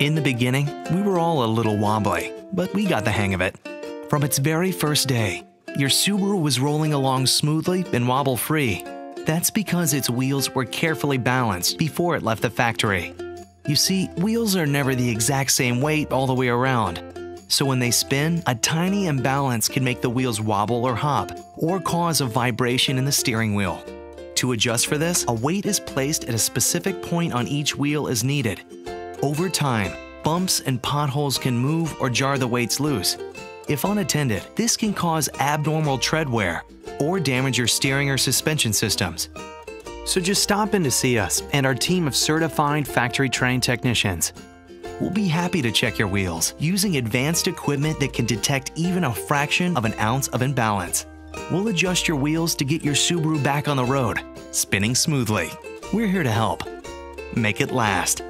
In the beginning, we were all a little wobbly, but we got the hang of it. From its very first day, your Subaru was rolling along smoothly and wobble-free. That's because its wheels were carefully balanced before it left the factory. You see, wheels are never the exact same weight all the way around. So when they spin, a tiny imbalance can make the wheels wobble or hop, or cause a vibration in the steering wheel. To adjust for this, a weight is placed at a specific point on each wheel as needed. Over time, bumps and potholes can move or jar the weights loose. If unattended, this can cause abnormal tread wear or damage your steering or suspension systems. So just stop in to see us and our team of certified factory-trained technicians. We'll be happy to check your wheels using advanced equipment that can detect even a fraction of an ounce of imbalance. We'll adjust your wheels to get your Subaru back on the road, spinning smoothly. We're here to help. Make it last.